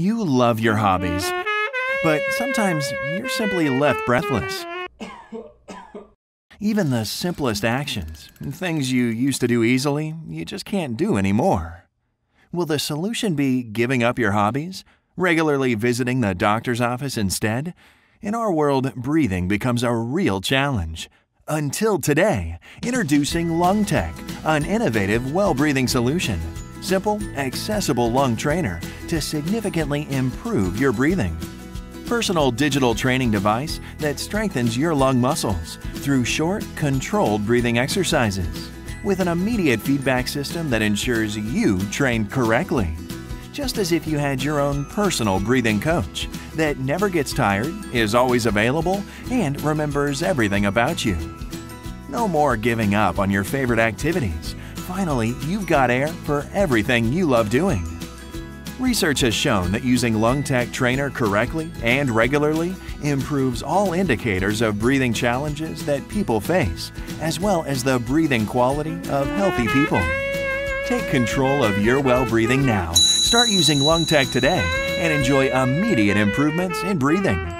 You love your hobbies, but sometimes you're simply left breathless. Even the simplest actions, things you used to do easily, you just can't do anymore. Will the solution be giving up your hobbies, regularly visiting the doctor's office instead? In our world, breathing becomes a real challenge. Until today, introducing LungTek, an innovative well-breathing solution. Simple, accessible lung trainer to significantly improve your breathing. Personal digital training device that strengthens your lung muscles through short, controlled breathing exercises with an immediate feedback system that ensures you train correctly. Just as if you had your own personal breathing coach that never gets tired, is always available, and remembers everything about you. No more giving up on your favorite activities. Finally, you've got air for everything you love doing. Research has shown that using LungTek Trainer correctly and regularly improves all indicators of breathing challenges that people face, as well as the breathing quality of healthy people. Take control of your well-breathing now. Start using LungTek today and enjoy immediate improvements in breathing.